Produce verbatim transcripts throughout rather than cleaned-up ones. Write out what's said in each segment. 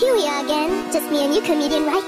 Here we are again, just me and you, comedian, right?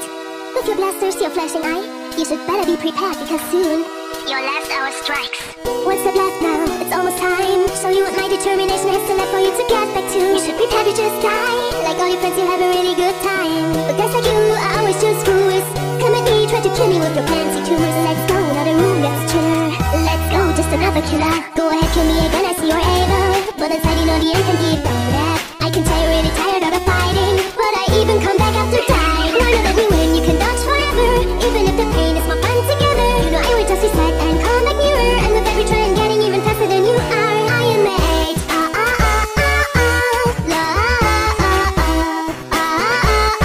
With your blasters, your flashing eye, you should better be prepared, because soon your last hour strikes. What's up left now? It's almost time. Show you what my determination has to left for you to get back to. You should prepare to just die. Like all your friends, you have a really good time. But guys like you, I always choose fools. Come at me, try to kill me with your fancy tumors. Let's go, another room, that's chiller. Let's go, just another killer. Go ahead, kill me again, I see you're able. But inside you know the end can be bad. I can tell you're really tired of the fighting, but I even come back after dying. Now I know that we win, you can dodge forever. Even if the pain is more fun together. You know I will just reset and come back nearer. And with every try I'm getting even faster than you are. I am the age. Ah ah ah ah ah. La ah ah ah ah ah ah.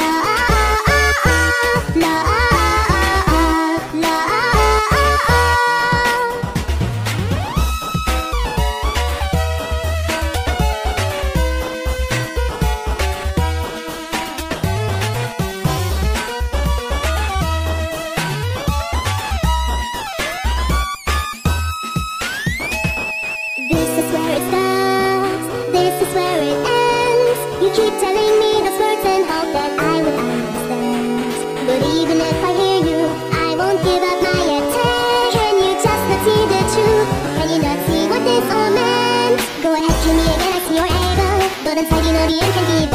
La ah ah ah. La ah ah ah. La ah ah ah. Keep telling me those words and hope that I will understand. But even if I hear you, I won't give up my attack. Can you just not see the truth? Can you not see what this all meant? Go ahead, kill me again, I see you're able. But inside you know the end can be